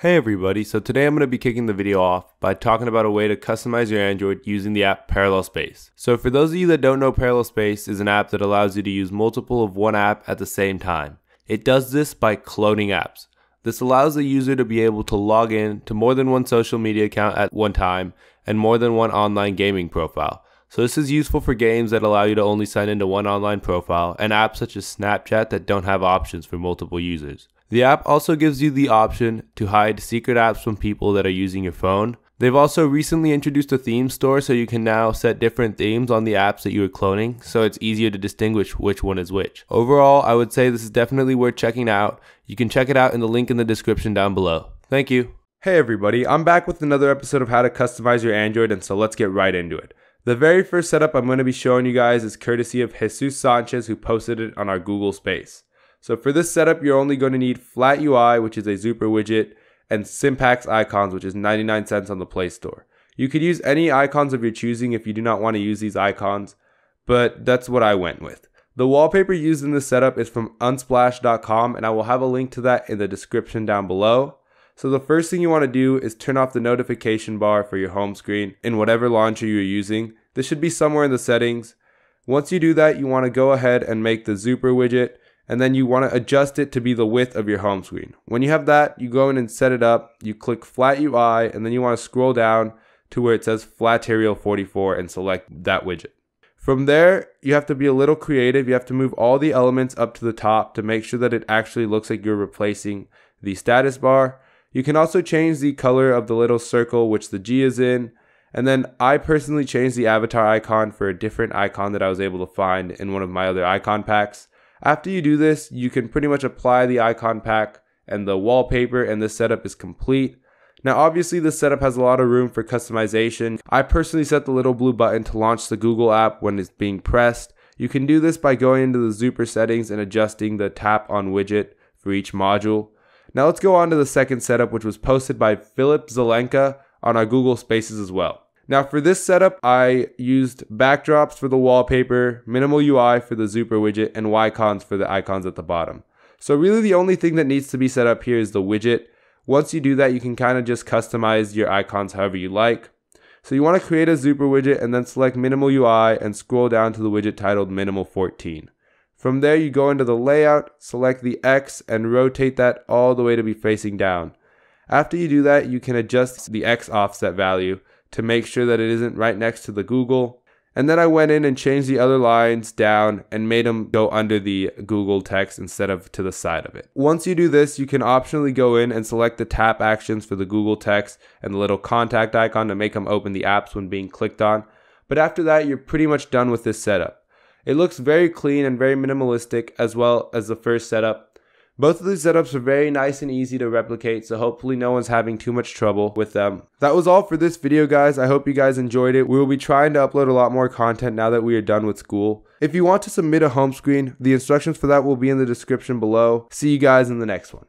Hey everybody, so today I'm going to be kicking the video off by talking about a way to customize your Android using the app Parallel Space. So for those of you that don't know, Parallel Space is an app that allows you to use multiple of one app at the same time. It does this by cloning apps. This allows the user to be able to log in to more than one social media account at one time and more than one online gaming profile. So this is useful for games that allow you to only sign into one online profile and apps such as Snapchat that don't have options for multiple users. The app also gives you the option to hide secret apps from people that are using your phone. They've also recently introduced a theme store, so you can now set different themes on the apps that you are cloning, so it's easier to distinguish which one is which. Overall, I would say this is definitely worth checking out. You can check it out in the link in the description down below. Thank you. Hey everybody, I'm back with another episode of how to customize your Android, and so let's get right into it. The very first setup I'm going to be showing you guys is courtesy of Jesus Sanchez, who posted it on our Google Space. So for this setup, you're only going to need Flat UI, which is a Zooper widget, and Simpax Icons, which is 99 cents on the Play Store. You could use any icons of your choosing if you do not want to use these icons, but that's what I went with. The wallpaper used in this setup is from unsplash.com, and I will have a link to that in the description down below. So the first thing you want to do is turn off the notification bar for your home screen in whatever launcher you're using. This should be somewhere in the settings. Once you do that, you want to go ahead and make the Zooper widget, and then you want to adjust it to be the width of your home screen. When you have that, you go in and set it up, you click Flat UI, and then you want to scroll down to where it says Flat Aerial 44 and select that widget. From there, you have to be a little creative. You have to move all the elements up to the top to make sure that it actually looks like you're replacing the status bar. You can also change the color of the little circle which the G is in, and then I personally changed the avatar icon for a different icon that I was able to find in one of my other icon packs. After you do this, you can pretty much apply the icon pack and the wallpaper, and this setup is complete. Now obviously this setup has a lot of room for customization. I personally set the little blue button to launch the Google app when it's being pressed. You can do this by going into the Zooper settings and adjusting the tap on widget for each module. Now let's go on to the second setup, which was posted by Philip Zelenka on our Google Spaces as well. Now for this setup, I used Backdrops for the wallpaper, Mnml UI for the Zooper widget, and Y-cons for the icons at the bottom. So really the only thing that needs to be set up here is the widget. Once you do that, you can kind of just customize your icons however you like. So you want to create a Zooper widget and then select Mnml UI and scroll down to the widget titled Mnml 14. From there, you go into the layout, select the X, and rotate that all the way to be facing down. After you do that, you can adjust the X offset value to make sure that it isn't right next to the Google. And then I went in and changed the other lines down and made them go under the Google text instead of to the side of it. Once you do this, you can optionally go in and select the tap actions for the Google text and the little contact icon to make them open the apps when being clicked on. But after that, you're pretty much done with this setup. It looks very clean and very minimalistic, as well as the first setup. Both of these setups are very nice and easy to replicate, so hopefully no one's having too much trouble with them. That was all for this video, guys. I hope you guys enjoyed it. We will be trying to upload a lot more content now that we are done with school. If you want to submit a home screen, the instructions for that will be in the description below. See you guys in the next one.